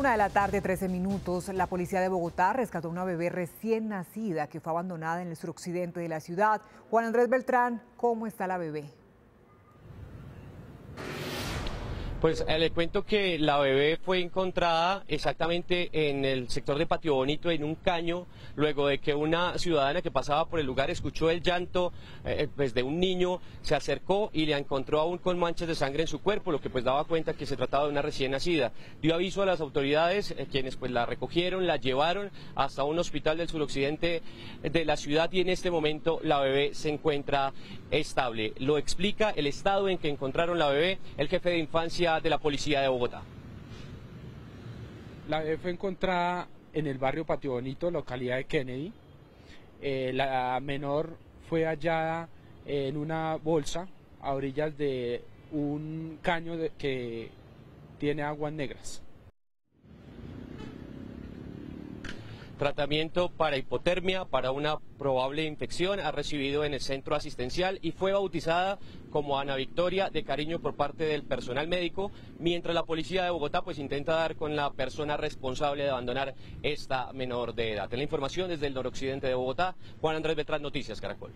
1:13 p.m, la policía de Bogotá rescató a una bebé recién nacida que fue abandonada en el suroccidente de la ciudad. Juan Andrés Beltrán, ¿cómo está la bebé? Pues le cuento que la bebé fue encontrada exactamente en el sector de Patio Bonito, en un caño, luego de que una ciudadana que pasaba por el lugar escuchó el llanto pues de un niño, se acercó y la encontró aún con manchas de sangre en su cuerpo, lo que pues daba cuenta que se trataba de una recién nacida. Dio aviso a las autoridades, quienes pues la recogieron, la llevaron hasta un hospital del suroccidente de la ciudad y en este momento la bebé se encuentra estable. Lo explica el estado en que encontraron la bebé, el jefe de infancia de la policía de Bogotá. La bebé fue encontrada en el barrio Patio Bonito, localidad de Kennedy. La menor fue hallada en una bolsa a orillas de un caño que tiene aguas negras. Tratamiento para hipotermia, para una probable infección, ha recibido en el centro asistencial y fue bautizada como Ana Victoria de cariño por parte del personal médico, mientras la policía de Bogotá pues intenta dar con la persona responsable de abandonar esta menor de edad. En la información desde el noroccidente de Bogotá, Juan Andrés Beltrán, Noticias Caracol.